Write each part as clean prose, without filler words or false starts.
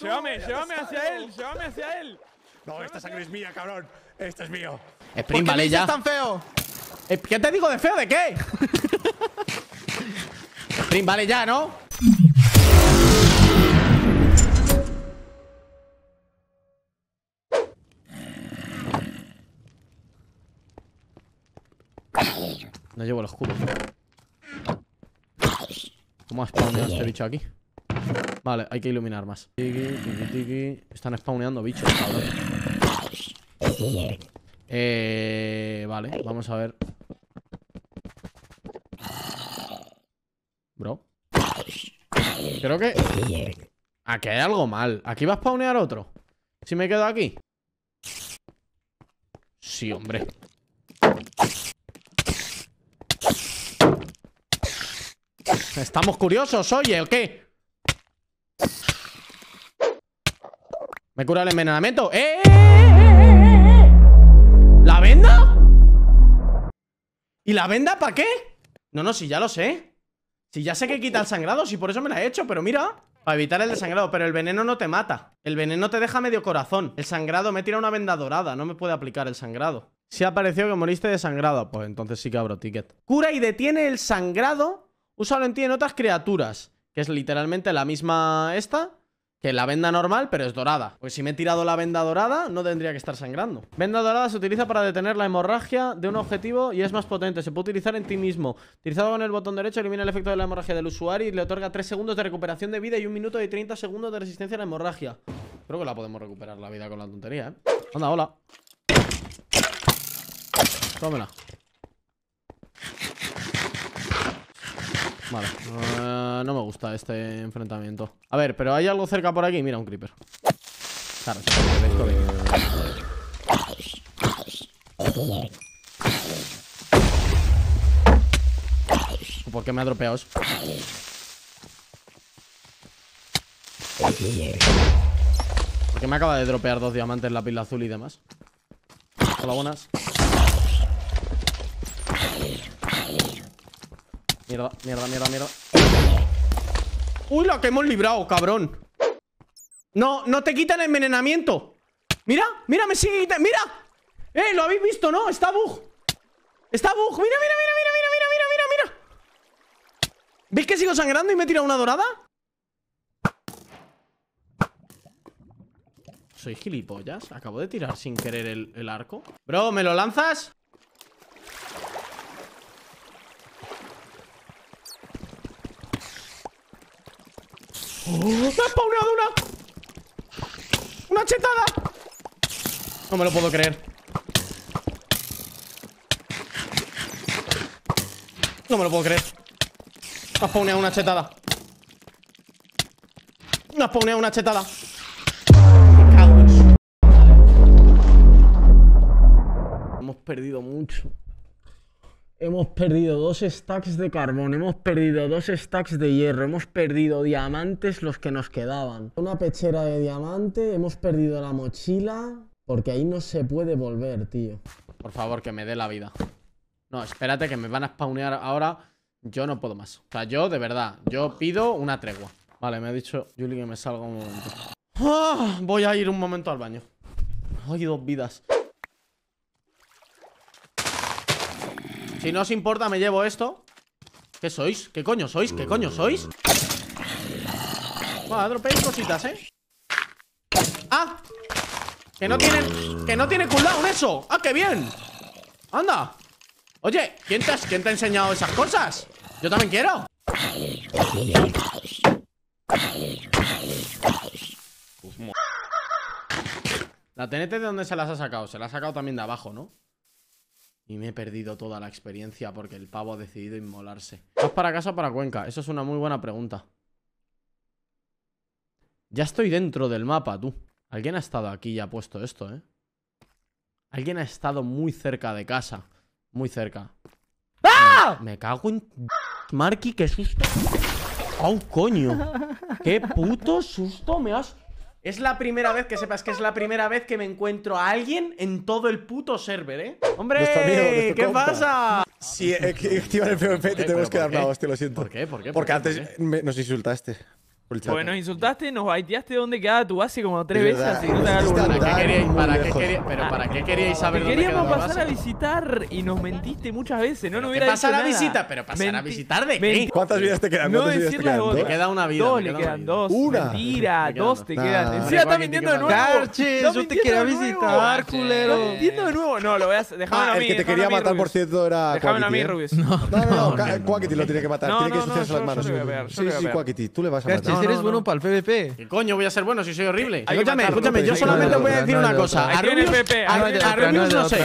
Llévame hacia él, llévame hacia él. No, esta sangre es mía, cabrón. Esto es mío. Sprint, vale, ya. ¿Por qué me dices tan feo? ¿Qué te digo de feo? ¿De qué? Sprint, vale, ya, ¿no? No llevo el escudo. ¿Cómo ha spawneado este bicho aquí? Vale, hay que iluminar más. Tiki, tiki, tiki. Están spawneando bichos, cabrón. Vale, vamos a ver. Bro. Creo que... aquí hay algo mal. Aquí va a spawnear otro. ¿Si me quedo aquí? Sí, hombre. Estamos curiosos, oye, ¿o qué? Me cura el envenenamiento. ¡Eh! ¿La venda? ¿Y la venda para qué? No, no, si ya lo sé. Si ya sé que quita el sangrado, si por eso me la he hecho, pero mira. Para evitar el desangrado, pero el veneno no te mata. El veneno te deja medio corazón. El sangrado, me tira una venda dorada, no me puede aplicar el sangrado. Si ha aparecido que moriste desangrado, pues entonces sí que abro ticket. Cura y detiene el sangrado. Úsalo en ti en otras criaturas. Que es literalmente la misma esta que la venda normal, pero es dorada. Pues si me he tirado la venda dorada, no tendría que estar sangrando. Venda dorada se utiliza para detener la hemorragia de un objetivo y es más potente. Se puede utilizar en ti mismo. Utilizado con el botón derecho, elimina el efecto de la hemorragia del usuario y le otorga 3 segundos de recuperación de vida y 1 minuto y 30 segundos de resistencia a la hemorragia. Creo que la podemos recuperar la vida con la tontería, ¿eh? Anda, hola. Tómela. Vale, no me gusta este enfrentamiento. A ver, pero hay algo cerca por aquí. Mira, un creeper. Claro, ¿por qué me ha dropeado eso? ¿Por qué me acaba de dropear 2 diamantes, la pila azul y demás? Hola, buenas. Mierda, mierda, mierda, mierda. Uy, la que hemos librado, cabrón. No, no te quitan el envenenamiento. Mira, mira, me sigue quitando. ¡Mira! Lo habéis visto, ¿no? Está bug. Está bug. Mira, mira, mira, mira, mira, mira, mira, mira. ¿Veis que sigo sangrando y me he tirado una dorada? Soy gilipollas. Acabo de tirar sin querer el arco. Bro, ¿me lo lanzas? ¡Me ha spawnado una chetada! No me lo puedo creer. No me lo puedo creer. Me ha spawneado una chetada. Me ha spawneado una chetada. Me cago en su... Hemos perdido mucho. Hemos perdido 2 stacks de carbón, hemos perdido 2 stacks de hierro, hemos perdido diamantes, los que nos quedaban. Una pechera de diamante, hemos perdido la mochila, porque ahí no se puede volver, tío. Por favor, que me dé la vida. No, espérate que me van a spawnear ahora, yo no puedo más. O sea, yo, de verdad, yo pido una tregua. Vale, me ha dicho Juli que me salga un momento. ¡Ah! Voy a ir un momento al baño. Ay, 2 vidas. Si no os importa, me llevo esto. ¿Qué sois? ¿Qué coño sois? ¿Qué coño sois? Bueno, dropeéis cositas, ¿eh? ¡Ah! Que no tiene cooldown eso. ¡Ah, qué bien! ¡Anda! Oye, ¿quién te ha enseñado esas cosas? ¡Yo también quiero! La TNT, ¿de dónde se las ha sacado? Se las ha sacado también de abajo, ¿no? Y me he perdido toda la experiencia porque el pavo ha decidido inmolarse. ¿Vas para casa o para Cuenca? Eso es una muy buena pregunta. Ya estoy dentro del mapa, tú. Alguien ha estado aquí y ha puesto esto, ¿eh? Alguien ha estado muy cerca de casa. Muy cerca. ¡Ah! Me cago en... Marky, qué susto. ¡Oh, coño! ¡Qué puto susto me has... Es la primera vez que sepas que es la primera vez que me encuentro a alguien en todo el puto server, ¿eh? ¡Hombre! Amigo, ¿qué compa pasa? Si activan el PvP, te tenemos que dar una hostia, lo siento. ¿Por qué? Porque antes nos insultaste. Porque nos insultaste, nos baiteaste dónde quedaba tu base como 3 veces, así que no te hagas ¿Para qué queríais saber dónde quedaba tu base? Queríamos pasar a visitar y nos mentiste muchas veces, no nos hubiera dicho nada. ¿Pasar a visitar? ¿Pero pasar a visitar de qué? ¿Cuántas vidas te quedan? No decir las otras. Te queda una vida. Dos le quedan, dos. Mentira, dos te quedan. Encima está mintiendo de nuevo. Karchez, yo te quería visitar, culero. No mintiendo de nuevo. No, lo voy a dejar. El que te quería matar, por cierto, era Quackity. Déjame a mí, Rubius. No, no, Quackity lo tiene que matar. Tiene que ensuciarse las manos. Sí, sí, Quackity, tú le vas a matar. Si eres bueno para el PvP. ¿Qué coño voy a ser bueno si soy horrible? Escúchame, yo solamente voy a decir una cosa. A Rubius no sé.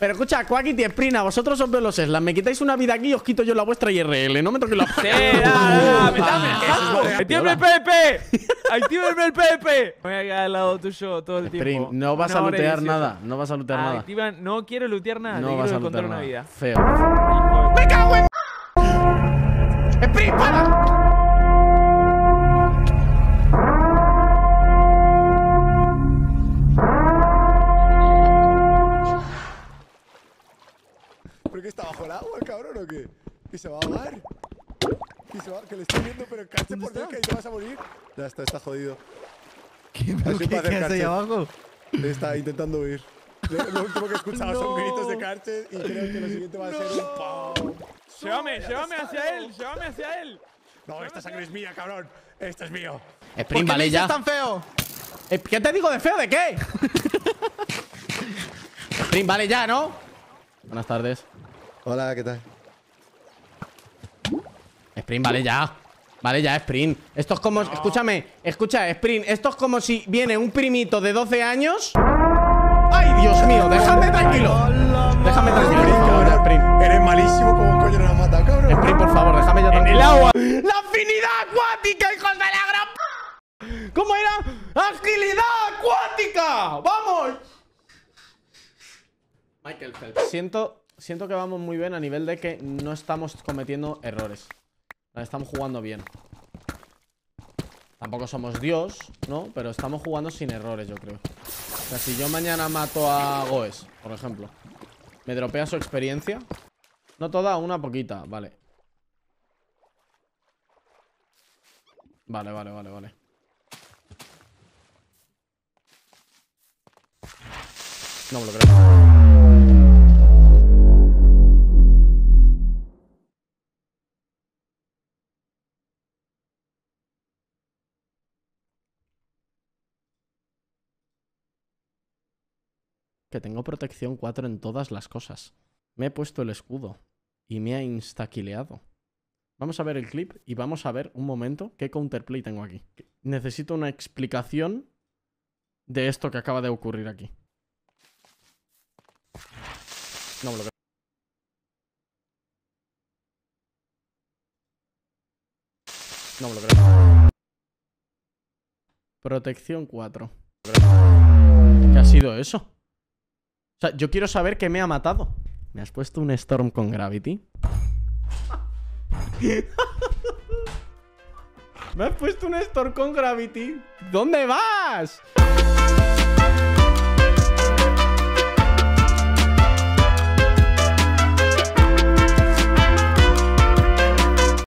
Pero escucha, Quackity, Esprina, vosotros os veo los Eslan. Me quitáis una vida aquí y os quito yo la vuestra IRL. No me toques la... ¡Sí, me estás dejando! ¡Activa el PvP! ¡Activa el PvP! Voy a quedar al lado tuyo todo el tiempo. No vas a lootear nada. No vas a lootear nada. Activa, no quiero lootear nada. No vas a lootear nada. Feo. ¡Me cago en... Esprina, para! ¿Que está bajo el agua el cabrón o qué? ¿Que se va a ahogar? Que le estoy viendo, pero Karchez por Dios, que ahí te vas a morir. Ya está jodido. ¿Qué hace ahí abajo? Le está intentando huir. Lo último que he escuchado son gritos de Karchez y creo que lo siguiente va a ser un ¡pau! ¡Llévame hacia él! ¡Llévame hacia él! No, esta sangre es mía, cabrón. Esto es mío. ¿Por qué me tan feo? ¿Qué te digo de feo? ¿De qué? Sprint, vale ya, ¿no? Buenas tardes. Hola, ¿qué tal? Sprint, vale ya. Vale ya, Sprint. Esto es como... No. Escúchame. Escucha, Sprint. Esto es como si viene un primito de 12 años... ¡Ay, Dios mío! ¡Déjame tranquilo! Déjame tranquilo, por favor, Sprint. Eres malísimo como coño nos has matado, cabrón. Sprint, por favor, déjame ya tranquilo. ¡En el agua! ¡La afinidad acuática, hijos de la gran p... ¿Cómo era? ¡Agilidad acuática! ¡Vamos! Michael Phelps. Siento que vamos muy bien a nivel de que no estamos cometiendo errores. Estamos jugando bien. Tampoco somos Dios, ¿no? Pero estamos jugando sin errores, yo creo. O sea, si yo mañana mato a Goes, por ejemplo, me dropea su experiencia. No toda, una poquita, vale. Vale. No me lo creo. Que tengo protección 4 en todas las cosas. Me he puesto el escudo y me ha instaquileado. Vamos a ver el clip y vamos a ver un momento qué counterplay tengo aquí. Necesito una explicación de esto que acaba de ocurrir aquí. No me lo creo. No me lo creo. Protección 4. ¿Qué ha sido eso? O sea, yo quiero saber qué me ha matado. ¿Me has puesto un Storm con Gravity? ¿Me has puesto un Storm con Gravity? ¿Dónde vas?